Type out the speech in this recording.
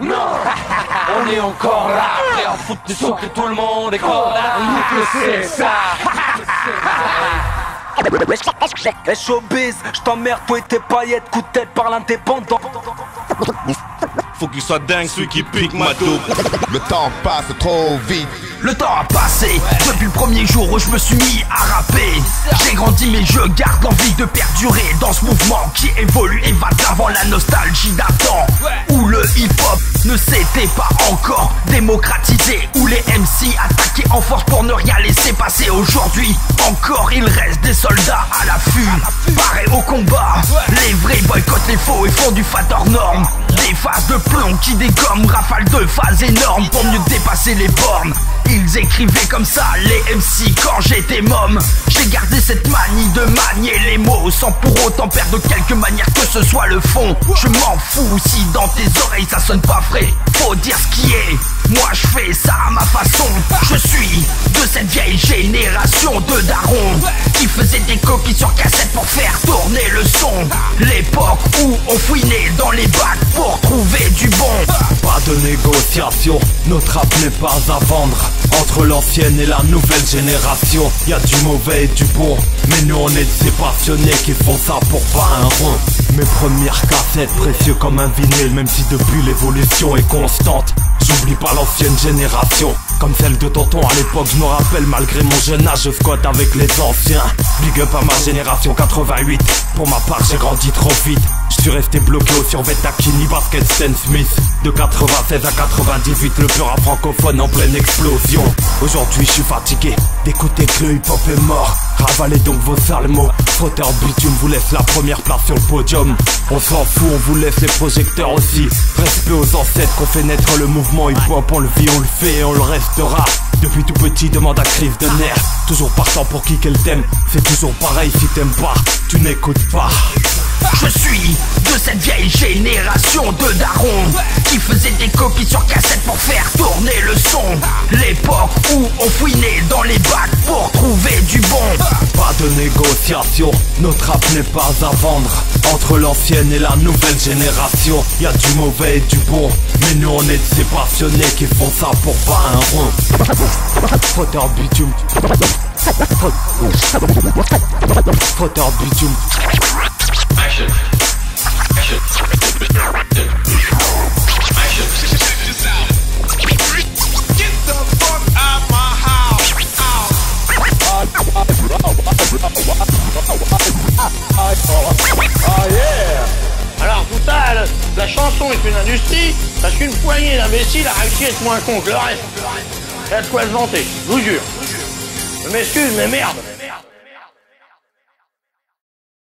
non. On est encore là, prêt à foutre du saut que tout le monde est condamné. Nous que c'est ça. Hey showbiz, j't'emmerde, toi et tes paillettes, coup de tête par l'indépendant. Faut qu'il soit dingue celui qui pique ma taupe. Le temps passe trop vite. Le temps a passé, ouais. Depuis le premier jour où je me suis mis à rapper. J'ai grandi mais je garde l'envie de perdurer dans ce mouvement qui évolue et va avant la nostalgie d'antan, ouais. Où le hip-hop ne s'était pas encore démocratisé, où les MC attaquaient en force pour ne rien laisser passer. Aujourd'hui encore il reste des soldats à l'affût, parés au combat, ouais. Les vrais boycottent les faux et font du fat hors norme. Des phases de plomb qui dégomment, rafales de phases énormes pour mieux dépasser les bornes. Ils écrivaient comme ça, les MC, quand j'étais môme. J'ai gardé cette manie de manier les mots sans pour autant perdre de quelque manière que ce soit le fond. Je m'en fous si dans tes oreilles ça sonne pas frais. Faut dire ce qui est, moi je fais ça à ma façon. Je suis de cette vieille génération de darons qui faisaient des copies sur cassette pour faire tourner le son. L'époque où on fouinait dans les bacs pour trouver du bon. Pas de négociation, notre rap n'est pas à vendre. Entre l'ancienne et la nouvelle génération, y'a du mauvais et du bon. Mais nous on est ces passionnés qui font ça pour pas un rond. Mes premières cassettes, précieux comme un vinyle, même si depuis l'évolution est constante. J'oublie pas l'ancienne génération, comme celle de tonton à l'époque. Je me rappelle malgré mon jeune âge, je squatte avec les anciens. Big up à ma génération 88. Pour ma part j'ai grandi trop vite. Je suis resté bloqué au survêt Takini Basket Stan Smith. De 96 à 98, le pur à francophone en pleine explosion. Aujourd'hui je suis fatigué d'écouter que le hip hop est mort. Ravalez donc vos sales mots. Frotteurs de Bitume vous laisse la première place sur le podium. On s'en fout, on vous laisse les projecteurs aussi. Respect aux ancêtres qu'on fait naître le mouvement hip hop. On le vit, on le fait et on le restera. Depuis tout petit, demande à Crise2nerf. Toujours partant pour kicker le thème. C'est toujours pareil, si t'aimes pas, tu n'écoutes pas. Je suis de cette vieille génération de darons qui faisaient des copies sur cassette pour faire tourner le son. L'époque où on fouinait dans les bacs pour trouver du bon. Pas de négociation, notre rap n'est pas à vendre. Entre l'ancienne et la nouvelle génération, y'a du mauvais et du bon. Mais nous on est ces passionnés qui font ça pour pas un rond. Frotteurs de Bitume. Frotteurs de Bitume. Alors total, la chanson est une industrie, parce qu'une poignée d'imbéciles a réussi à être moins con que le reste. Il y a de quoi se vanter, je vous jure. Je m'excuse mais merde.